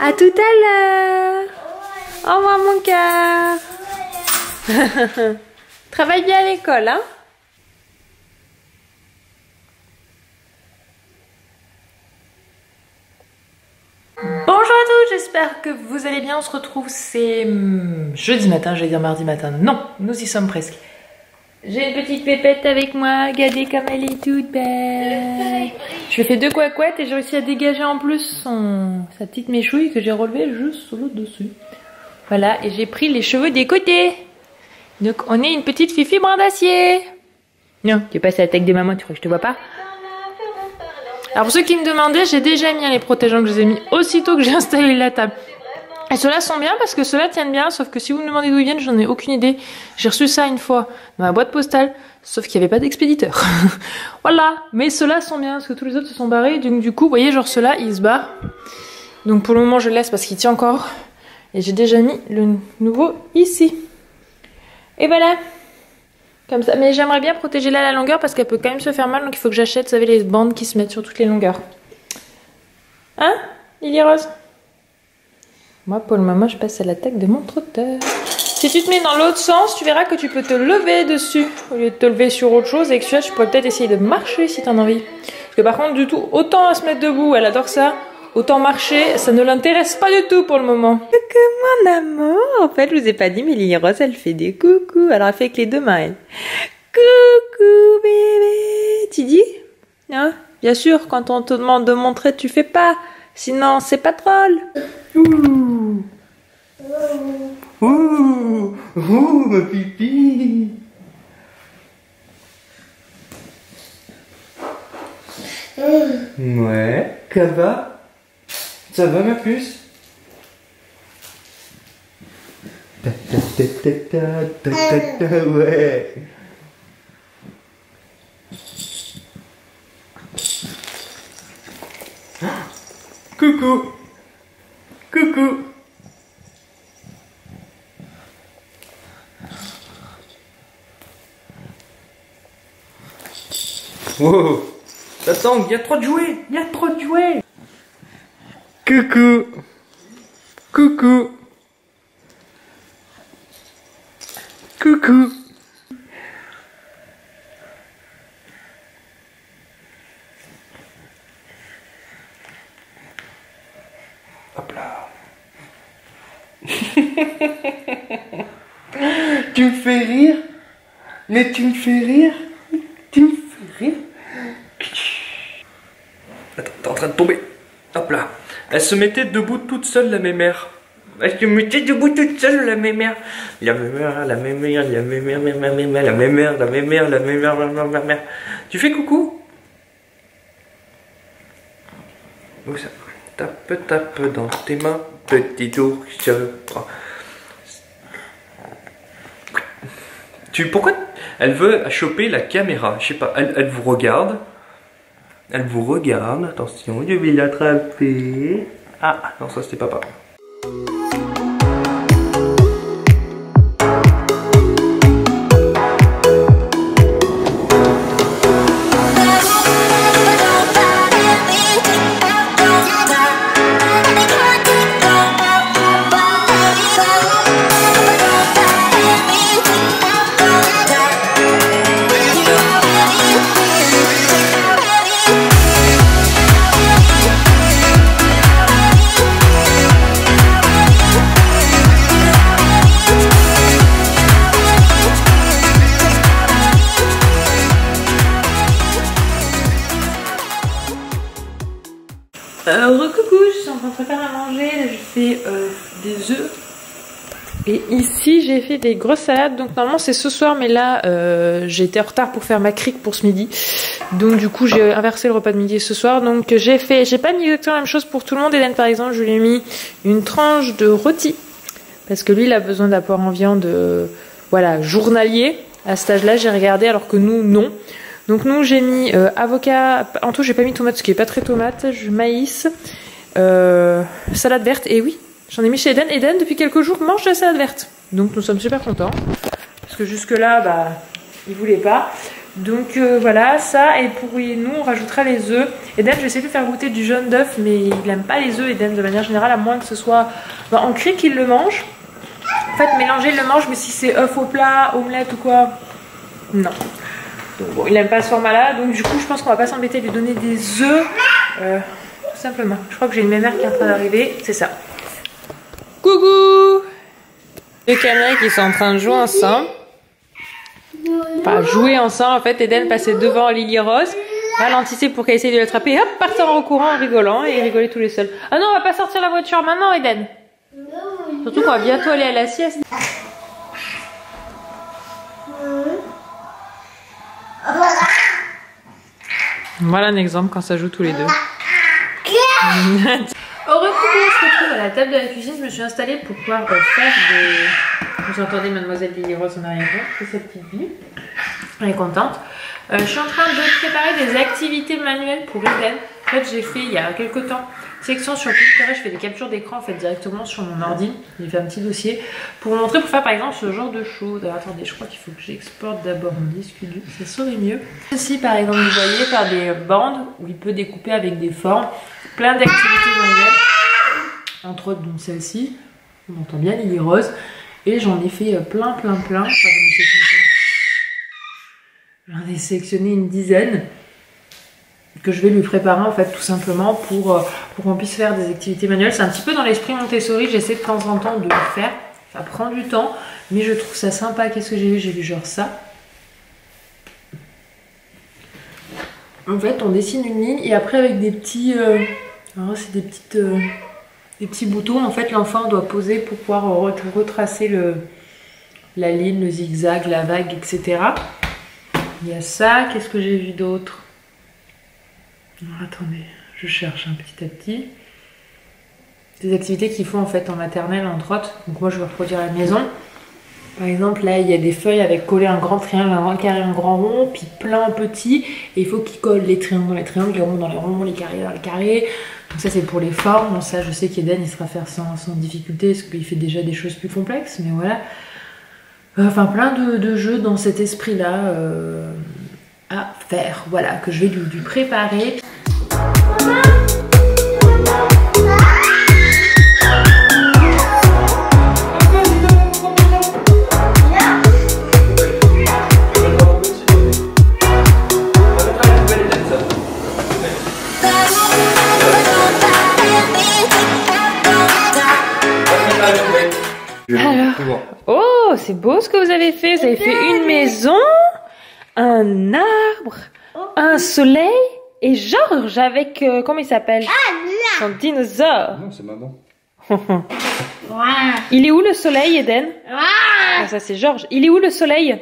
À tout à l'heure. Au revoir mon cœur. Travaille bien à l'école, hein? Bonjour à tous, j'espère que vous allez bien. On se retrouve, c'est jeudi matin, j'allais dire mardi matin. Non, nous y sommes presque. J'ai une petite pépette avec moi, regardez comme elle est toute belle. Je lui ai fait deux couacouettes et j'ai réussi à dégager en plus sa petite méchouille que j'ai relevée juste sous le dessus. Voilà, et j'ai pris les cheveux des côtés. Donc on est une petite fifi brin d'acier. Non, tu passes à la tête des mamans, tu crois que je te vois pas? Alors pour ceux qui me demandaient, j'ai déjà mis les protégeants que je les ai mis aussitôt que j'ai installé la table. Et ceux-là sont bien parce que ceux-là tiennent bien, sauf que si vous me demandez d'où ils viennent, j'en ai aucune idée. J'ai reçu ça une fois dans ma boîte postale, sauf qu'il n'y avait pas d'expéditeur. Voilà, mais ceux-là sont bien parce que tous les autres se sont barrés. Donc du coup, vous voyez, genre ceux-là, ils se barrent. Donc pour le moment, je laisse parce qu'il tient encore. Et j'ai déjà mis le nouveau ici. Et voilà, comme ça. Mais j'aimerais bien protéger là la longueur parce qu'elle peut quand même se faire mal. Donc il faut que j'achète, vous savez, les bandes qui se mettent sur toutes les longueurs. Hein, Lily Rose? Moi, pour le moment, je passe à l'attaque de mon trotteur. Si tu te mets dans l'autre sens, tu verras que tu peux te lever dessus au lieu de te lever sur autre chose. Et que tu pourrais peut-être essayer de marcher si t'en as envie. Parce que par contre, du tout, autant à se mettre debout, elle adore ça. Autant marcher, ça ne l'intéresse pas du tout pour le moment. Coucou mon amour. En fait, je vous ai pas dit, mais Lily Rose, elle fait des coucou. Alors, elle fait avec les deux mains, elle. Coucou bébé. Tu dis? Hein? Bien sûr, quand on te demande de montrer, tu fais pas. Sinon, c'est pas drôle. Ouh. Ouh. Ouh, ma pipi. Ouais, ça va ma puce? Ta ta ta ta ta ta ta ta, ouais. Coucou. Coucou. Wow. Attends, il y a trop de jouets. Il y a trop de jouets. Coucou. Coucou. Coucou. Hop là. Tu me fais rire. Mais tu me fais rire. Tu me fais rire. Attends, t'es en train de tomber. Hop là. Elle se mettait debout toute seule, la mémère. Elle se mettait debout toute seule, la mémère. La mémère, la mémère, la mémère, la mémère, la mémère, la mémère, la mémère, la mémère. Tu fais coucou? Où ça? Tape, tape dans tes mains, petit ours. Pourquoi elle veut choper la caméra? Je sais pas, elle vous regarde. Elle vous regarde, attention, je vais l'attraper. Ah, non, ça c'était papa. Recoucou, je suis en train de préparer à manger. Là, je fais des œufs. Et ici, j'ai fait des grosses salades. Donc, normalement, c'est ce soir. Mais là, j'étais en retard pour faire ma crique pour ce midi. Donc, du coup, j'ai inversé le repas de midi ce soir. Donc, j'ai pas mis exactement la même chose pour tout le monde. Hélène, par exemple, je lui ai mis une tranche de rôti. Parce que lui, il a besoin d'apport en viande voilà, journalier. À cet âge-là, j'ai regardé. Alors que nous, non. Donc nous j'ai mis avocat, en tout j'ai pas mis tomate ce qui est pas très tomate, maïs, salade verte, et oui j'en ai mis chez Eden. Eden depuis quelques jours mange de la salade verte, donc nous sommes super contents, parce que jusque là bah il voulait pas. Donc voilà, ça, et pour nous on rajoutera les œufs. Eden, je vais essayer de lui faire goûter du jaune d'œuf, mais il n'aime pas les œufs, Eden, de manière générale, à moins que ce soit en crie qu'il le mange. En fait, mélangé, il le mange, mais si c'est œuf au plat, omelette ou quoi, non. Donc bon, il n'aime pas ce format-là, donc du coup, je pense qu'on va pas s'embêter à lui donner des œufs, tout simplement. Je crois que j'ai une mémère qui est en train d'arriver, c'est ça. Coucou! Deux canards qui sont en train de jouer ensemble. Enfin, jouer ensemble, en fait, Eden passait devant Lily Rose, ralentissait pour qu'elle essaye de l'attraper, hop, partant en courant, en rigolant, et rigoler tous les seuls. Ah non, on va pas sortir la voiture maintenant, Eden. Surtout qu'on va bientôt aller à la sieste. Voilà un exemple quand ça joue tous les deux. Au revoir, on se retrouve à la table de la cuisine. Je me suis installée pour pouvoir faire des... Vous entendez Mademoiselle Lily Rose en arrière-plan, c'est sa petite vie. Elle est contente. Je suis en train de préparer des activités manuelles pour Eden. En fait, j'ai fait il y a quelques temps section sur Pinterest. Je fais des captures d'écran en fait directement sur mon ordi. J'ai fait un petit dossier pour vous montrer, pour faire par exemple ce genre de choses. Alors, attendez, je crois qu'il faut que j'exporte d'abord mon disque dur. Ça serait mieux. Ceci, par exemple, vous voyez, faire des bandes où il peut découper avec des formes. Plein d'activités manuelles. Entre autres, donc celle-ci. On entend bien Lily Rose. Et j'en ai fait plein. J'en ai sélectionné une dizaine que je vais lui préparer en fait tout simplement pour qu'on puisse faire des activités manuelles. C'est un petit peu dans l'esprit Montessori, j'essaie de temps en temps de le faire. Ça prend du temps, mais je trouve ça sympa. Qu'est-ce que j'ai vu? J'ai vu genre ça. En fait, on dessine une ligne et après avec des petits... c'est des petites... Des petits boutons, en fait, l'enfant doit poser pour pouvoir retracer la ligne, le zigzag, la vague, etc. Il y a ça. Qu'est-ce que j'ai vu d'autre? Attendez, je cherche un petit à petit. Des activités qu'ils font en fait en maternelle, entre autres. Donc moi, je vais reproduire à la maison. Par exemple, là, il y a des feuilles avec collé un grand triangle, un grand carré, un grand rond, puis plein petits. Et il faut qu'ils collent les triangles dans les triangles, les ronds dans les ronds, les carrés dans les carrés. Donc ça c'est pour les formes, bon, ça je sais qu'Eden il sera faire sans difficulté parce qu'il fait déjà des choses plus complexes, mais voilà. Enfin plein de jeux dans cet esprit là à faire, voilà, que je vais lui préparer. Alors, oh, c'est beau ce que vous avez fait. Vous avez fait une maison, un arbre, un soleil et Georges avec, comment il s'appelle? Son dinosaure. Non, c'est maman. Il est où le soleil, Eden? Ah, ça c'est Georges. Il est où le soleil?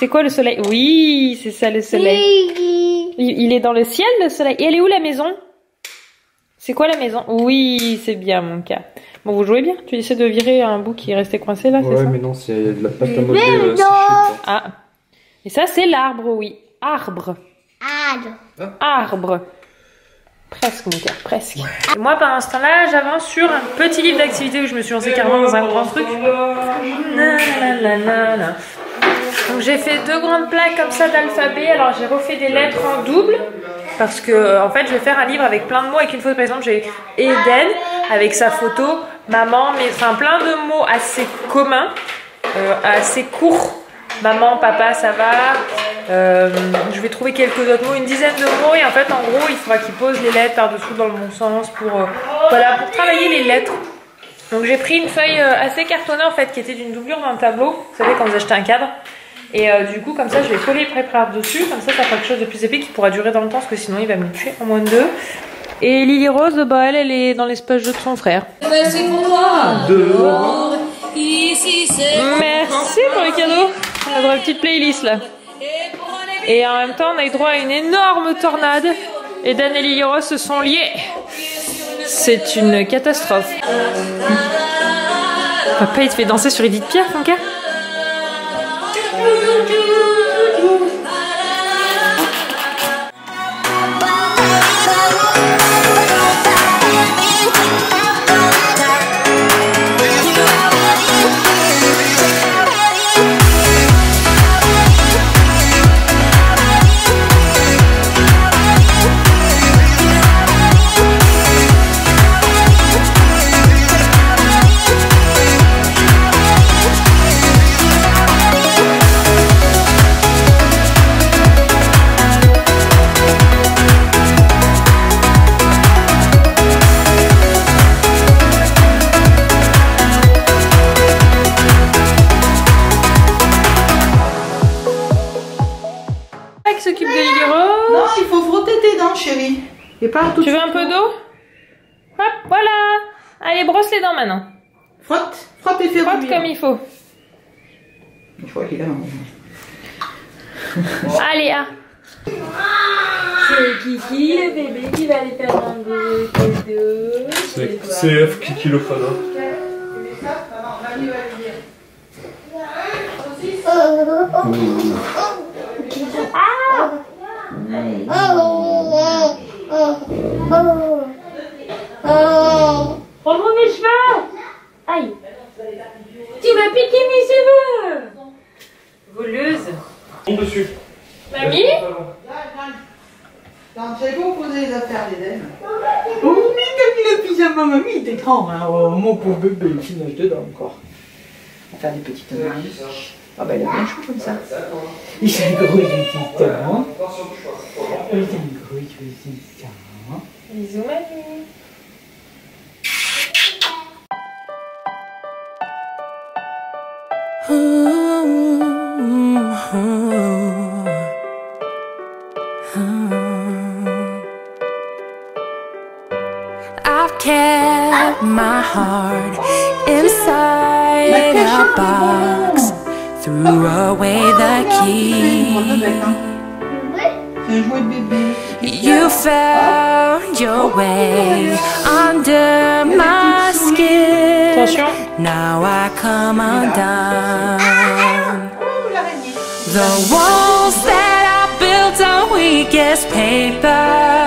C'est quoi le soleil? Oui, c'est ça le soleil. Il est dans le ciel, le soleil. Et elle est où la maison? C'est quoi la maison? Oui, c'est bien mon cas. Bon, vous jouez bien. Tu essaies de virer un bout qui est resté coincé là, ouais, c'est ça? Ouais, mais non, c'est de la pâte à modeler. Ah, et ça, c'est l'arbre, oui. Arbre. Arbre. Ah. Arbre. Presque, mon cas, presque. Ouais. Et moi, par l'instant là, j'avance sur un petit livre d'activité où je me suis lancée carrément dans un grand truc. Donc, j'ai fait deux grandes plaques comme ça d'alphabet. Alors, j'ai refait des lettres en double. Parce que, en fait, je vais faire un livre avec plein de mots, avec une photo. Par exemple, j'ai écrit Eden, avec sa photo, maman, mais enfin plein de mots assez communs, assez courts. Maman, papa, ça va. Je vais trouver quelques autres mots, une dizaine de mots. Et en fait, en gros, il faudra qu'il pose les lettres par-dessous dans le bon sens pour travailler les lettres. Donc, j'ai pris une feuille assez cartonnée, en fait, qui était d'une doublure d'un tableau. Vous savez, quand vous achetez un cadre. Et du coup, comme ça, je vais coller les prépares dessus. Comme ça, ça fera quelque chose de plus épais qui pourra durer dans le temps. Parce que sinon, il va me tuer en moins de deux. Et Lily Rose, bah, elle est dans l'espace jeu de son frère. Merci pour toi. Dehors. Ici, c'est. Merci pour le cadeau. On a droit à une petite playlist là. Et en même temps, on a eu droit à une énorme tornade. Et Dan et Lily Rose se sont liés. C'est une catastrophe. Papa, il te fait danser sur Edith Pierre, mon gars. qui s'occupe de l'Hiro. Non, il faut frotter tes dents, chérie. Et pas tout. Tu veux un peu d'eau? Hop, voilà. Allez, brosse les dents maintenant. Frotte, frotte et fais frotte comme il faut. Je crois qu'il a un... Allez, ah. C'est Kiki, le bébé qui va aller faire un cadeau. C'est CF Kiki le fada. Ah! Prends-moi mes cheveux! Aïe! Tu m'as piqué mes cheveux! Voleuse! Tombe dessus! Mamie? J'ai beau poser les affaires d'Eden. Oh, mais le pyjama, mamie, il était grand, hein. Oh, mon pauvre bébé, il finage dedans encore. On va faire des petites mariées. Ah bah il a bien chaud comme ça. Il s'est grouillé tout le temps. Il s'est grouillé tout le temps. Bisous mamie. I've kept my heart inside a box. Threw away the key. You found your way under my skin. Now I come undone. The walls that I built on weakest paper.